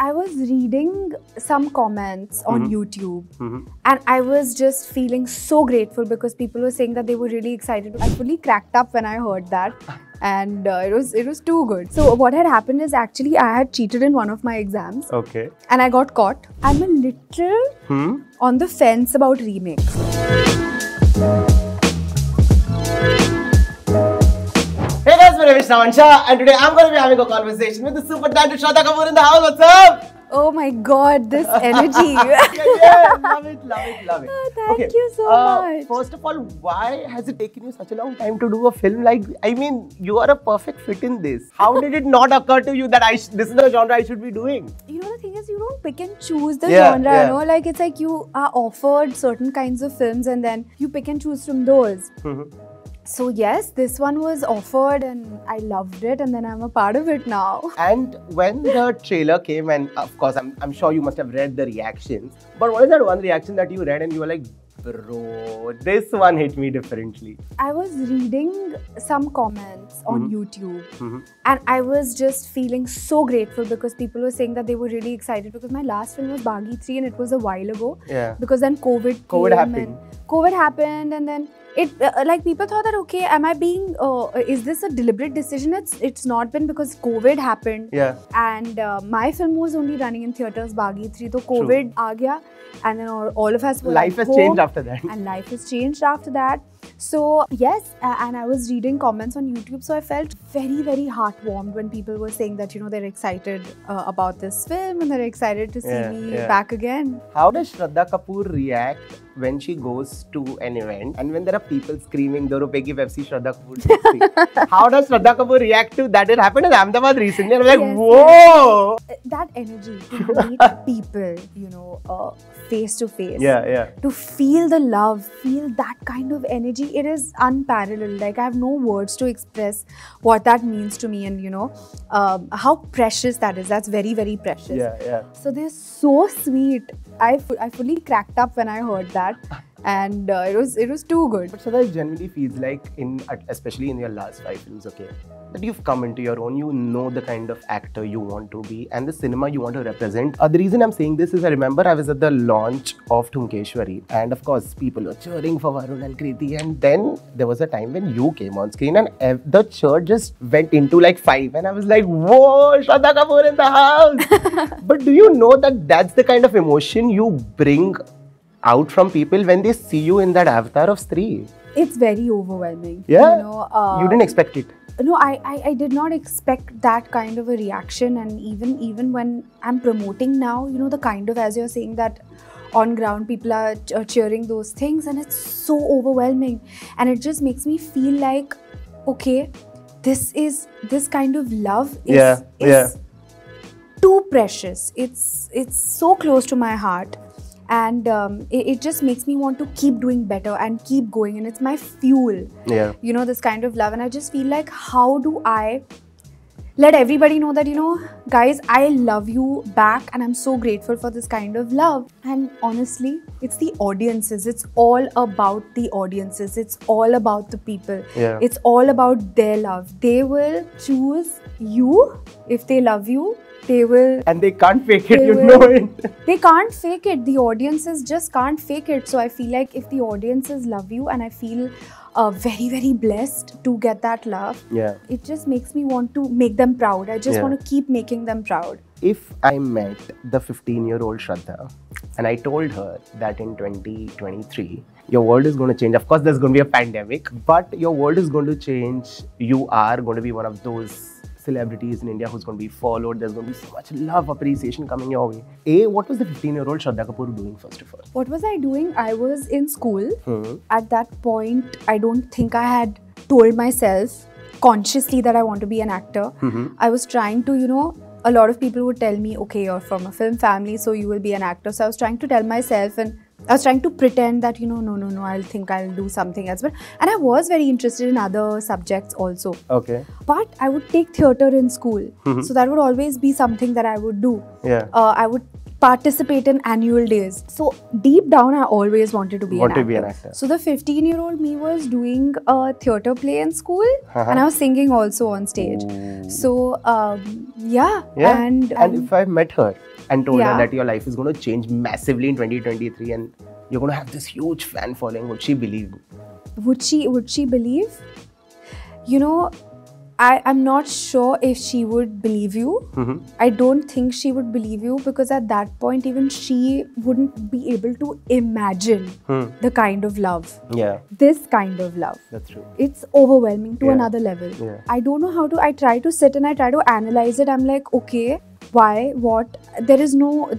I was reading some comments on YouTube and I was just feeling so grateful because people were saying that they were really excited. I fully cracked up when I heard that and it was too good. So what had happened is actually I had cheated in one of my exams. Okay. And I got caught. I'm a little on the fence about remakes. And today I'm going to be having a conversation with the super talented Shraddha Kapoor in the house. What's up? Oh my God, this energy. yeah, love it, love it, love it. Oh, thank you so much. First of all, why has it taken you such a long time to do a film like, I mean, you are a perfect fit in this. How did it not occur to you that this is the genre I should be doing? You know, the thing is, you don't pick and choose the genre, you know, like it's like you are offered certain kinds of films and then you pick and choose from those. So yes, this one was offered and I loved it and then I'm a part of it now. And when the trailer came and of course, I'm sure you must have read the reactions. But what is that one reaction that you read and you were like, bro, this one hit me differently? I was reading some comments on YouTube and I was just feeling so grateful because people were saying that they were really excited because my last film was Baaghi 3 and it was a while ago. Yeah. Because then COVID happened and then it like people thought that okay, am I being is this a deliberate decision? It's not been because COVID happened. Yeah. And my film was only running in theaters Baaghi 3, so COVID aa gaya and then all of us were life has changed after that. And life has changed after that. So yes, and I was reading comments on YouTube, so I felt very, very heartwarmed when people were saying that you know they're excited about this film and they're excited to see me back again. How does Shraddha Kapoor react when she goes to an event and when there are people screaming "Do rupees ki Pepsi, Shraddha Kapoor"? How does Shraddha Kapoor react to that? It happened in Ahmedabad recently, and I'm like, whoa! That energy to meet people, you know, face to face. Yeah, yeah. To feel the love, feel that kind of energy. It is unparalleled. Like I have no words to express what that means to me, and you know how precious that is. That's very, very precious. Yeah, yeah. So they're so sweet. I fully cracked up when I heard that, and it was too good. But Shraddha, it generally feels like especially in your last 5 films, okay, that you've come into your own. You know the kind of actor you want to be and the cinema you want to represent. The reason I'm saying this is I remember I was at the launch of Thumkeshwari and of course people were cheering for Varun and Kriti, and then there was a time when you came on screen and the church just went into like 5 and I was like, whoa, Shraddha Kapoor in the house. But do you know that that's the kind of emotion you bring out from people when they see you in that avatar of Stree? It's very overwhelming. Yeah, you know, you didn't expect it. No, I did not expect that kind of a reaction, and even when I'm promoting now, you know, the kind of, as you're saying, that on ground people are cheering those things and it's so overwhelming and it just makes me feel like, okay, this kind of love is, too precious. It's so close to my heart. And it just makes me want to keep doing better and keep going, and it's my fuel, you know, this kind of love. And I just feel like, how do I let everybody know that, you know, guys, I love you back and I'm so grateful for this kind of love. And honestly, it's the audiences. It's all about the audiences. It's all about the people. Yeah. It's all about their love. They will choose you if they love you. They will, and they can't fake it, you know it. They can't fake it. The audiences just can't fake it. So I feel like if the audiences love you, and I feel very, very blessed to get that love, it just makes me want to make them proud. I just want to keep making them proud. If I met the 15-year-old Shraddha and I told her that in 2023, your world is going to change. Of course, there's going to be a pandemic, but your world is going to change. You are going to be one of those celebrities in India who's going to be followed. There's going to be so much love, appreciation coming your way. What was the 15-year-old Shraddha Kapoor doing, first of all? What was I doing? I was in school. At that point, I don't think I had told myself consciously that I want to be an actor. I was trying to, you know, a lot of people would tell me, okay, you're from a film family, so you will be an actor. So I was trying to tell myself, and I was trying to pretend that, you know, no, I'll do something else. And I was very interested in other subjects also. Okay. But I would take theatre in school. So that would always be something that I would do. Yeah. I would participate in annual days. So deep down, I always wanted to be an actor. So the 15-year-old me was doing a theatre play in school and I was singing also on stage. So, yeah. And if I met her, and told her that your life is going to change massively in 2023 and you're going to have this huge fan following, would she believe? Would she believe? You know, I'm not sure if she would believe you. Mm-hmm. I don't think she would believe you because at that point even she wouldn't be able to imagine the kind of love. Yeah. This kind of love. That's true. It's overwhelming to another level. Yeah. I don't know how to, I try to sit and I try to analyze it. I'm like, okay, why, what? There's no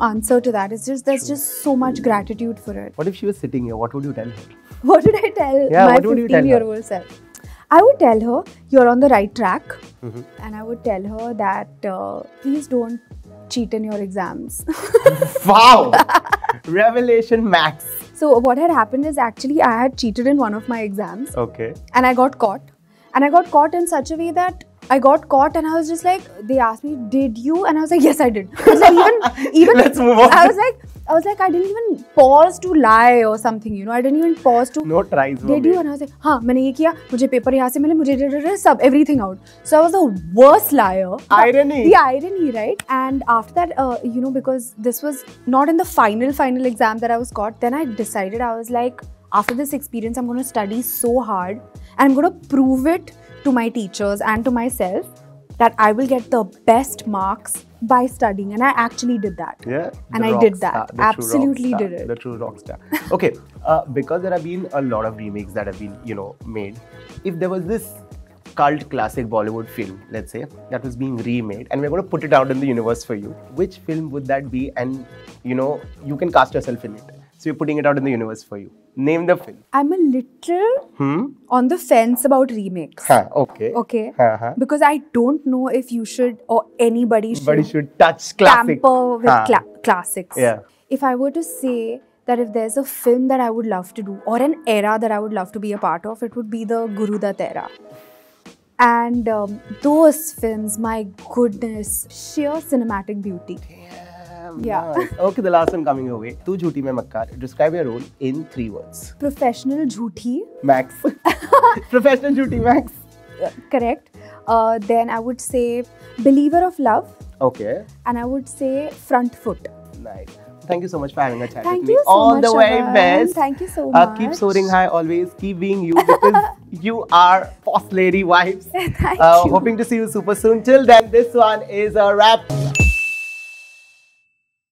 answer to that. It's just, there's just so much gratitude for it. What if she was sitting here? What would you tell her? What would I tell my 15-year-old self? I would tell her, you're on the right track. Mm-hmm. And I would tell her that, please don't cheat in your exams. Wow! Revelation max. So what had happened is actually I had cheated in one of my exams. Okay. And I got caught. And I got caught in such a way that I got caught and I was just like, they asked me, did you? And I was like, yes, I did. I was like, even let's move on. I was like, I didn't even pause to lie or something, you know. I didn't even pause to. No tries. Did you? And I was like, हाँ, मैंने ये किया. मुझे paper यहाँ से मिले. मुझे सब everything out. So I was the worst liar. Irony. The irony, right? And after that, you know, because this was not in the final exam that I was caught. Then I decided I was like, after this experience, I'm going to study so hard and I'm going to prove it to my teachers and to myself that I will get the best marks by studying, and I actually did that. Yeah, and I did that. Absolutely did it. The true rock star. Okay, because there have been a lot of remakes that have been, you know, made. If there was this cult classic Bollywood film, let's say, that was being remade, and we're going to put it out in the universe for you, which film would that be? And you know, you can cast yourself in it. So we're putting it out in the universe for you. Name the film. I'm a little on the fence about remakes. Huh, okay. Okay. Uh-huh. Because I don't know if you should or anybody should. But should touch classic. Tamper with classics. Yeah. If I were to say that if there's a film that I would love to do or an era that I would love to be a part of, it would be the Guru Dethera. And those films, my goodness, sheer cinematic beauty. Yeah. Yeah. Nice. Okay, the last one coming your way. Tu Jhoothi Main Makkaar. Describe your role in 3 words. Professional Jhoothi. Max. Professional Jhoothi Max. Correct. Then I would say believer of love. Okay. And I would say front foot. Nice. Thank you so much for having a chat with me. All the very best. Thank you so much. Keep soaring high always. Keep being you because you are boss lady vibes. Thank you. Hoping to see you super soon. Till then, this one is a wrap.